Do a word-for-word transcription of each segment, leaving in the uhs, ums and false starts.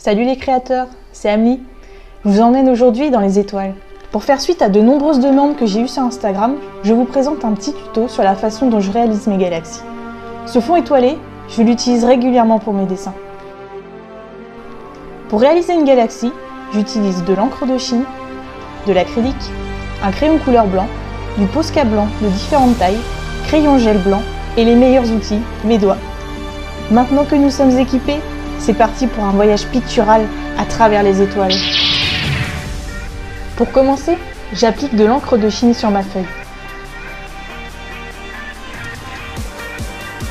Salut les créateurs, c'est Amli. Je vous emmène aujourd'hui dans les étoiles. Pour faire suite à de nombreuses demandes que j'ai eues sur Instagram, je vous présente un petit tuto sur la façon dont je réalise mes galaxies. Ce fond étoilé, je l'utilise régulièrement pour mes dessins. Pour réaliser une galaxie, j'utilise de l'encre de Chine, de l'acrylique, un crayon couleur blanc, du Posca blanc de différentes tailles, crayon gel blanc et les meilleurs outils, mes doigts. Maintenant que nous sommes équipés, c'est parti pour un voyage pictural à travers les étoiles. Pour commencer, j'applique de l'encre de Chine sur ma feuille.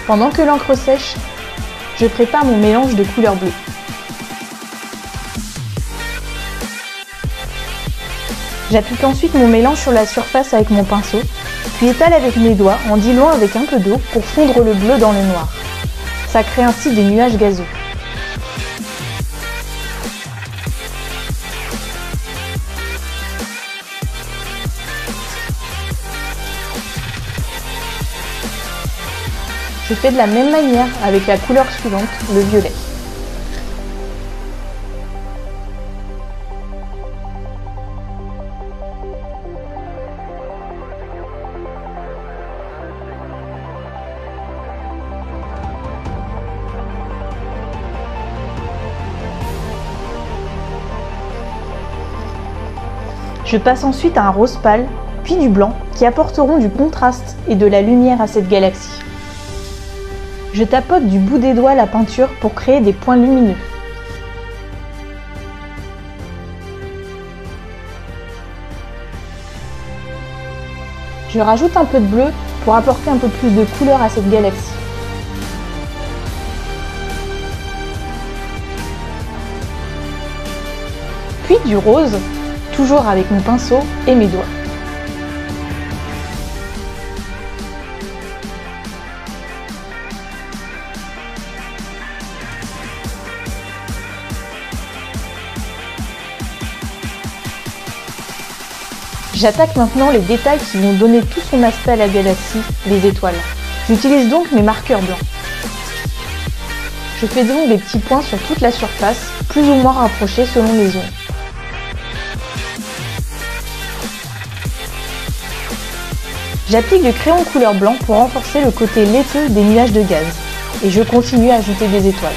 Pendant que l'encre sèche, je prépare mon mélange de couleur bleue. J'applique ensuite mon mélange sur la surface avec mon pinceau, puis étale avec mes doigts en diluant avec un peu d'eau pour fondre le bleu dans le noir. Ça crée ainsi des nuages gazeux. Je fais de la même manière avec la couleur suivante, le violet. Je passe ensuite à un rose pâle, puis du blanc, qui apporteront du contraste et de la lumière à cette galaxie. Je tapote du bout des doigts la peinture pour créer des points lumineux. Je rajoute un peu de bleu pour apporter un peu plus de couleur à cette galaxie. Puis du rose, toujours avec mon pinceau et mes doigts. J'attaque maintenant les détails qui vont donner tout son aspect à la galaxie, les étoiles. J'utilise donc mes marqueurs blancs. Je fais donc des petits points sur toute la surface, plus ou moins rapprochés selon les zones. J'applique du crayon couleur blanc pour renforcer le côté laiteux des nuages de gaz. Et je continue à ajouter des étoiles.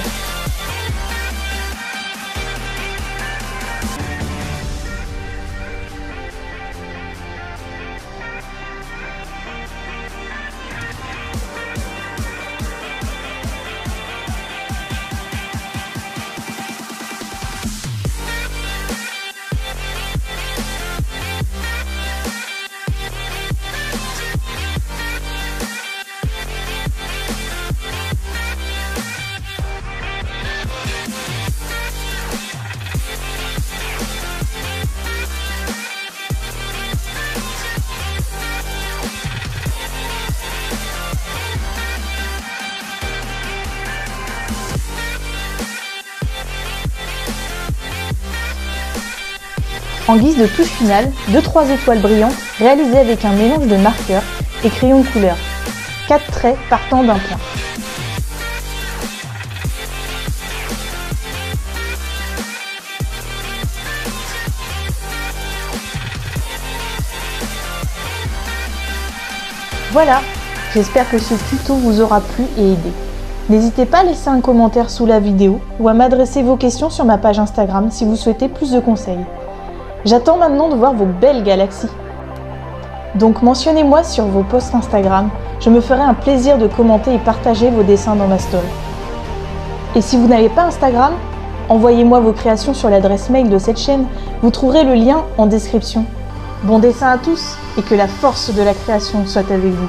En guise de touche finale, deux trois étoiles brillantes réalisées avec un mélange de marqueurs et crayons de couleur. quatre traits partant d'un point. Voilà, j'espère que ce tuto vous aura plu et aidé. N'hésitez pas à laisser un commentaire sous la vidéo ou à m'adresser vos questions sur ma page Instagram si vous souhaitez plus de conseils. J'attends maintenant de voir vos belles galaxies. Donc mentionnez-moi sur vos posts Instagram, je me ferai un plaisir de commenter et partager vos dessins dans ma story. Et si vous n'avez pas Instagram, envoyez-moi vos créations sur l'adresse mail de cette chaîne, vous trouverez le lien en description. Bon dessin à tous et que la force de la création soit avec vous.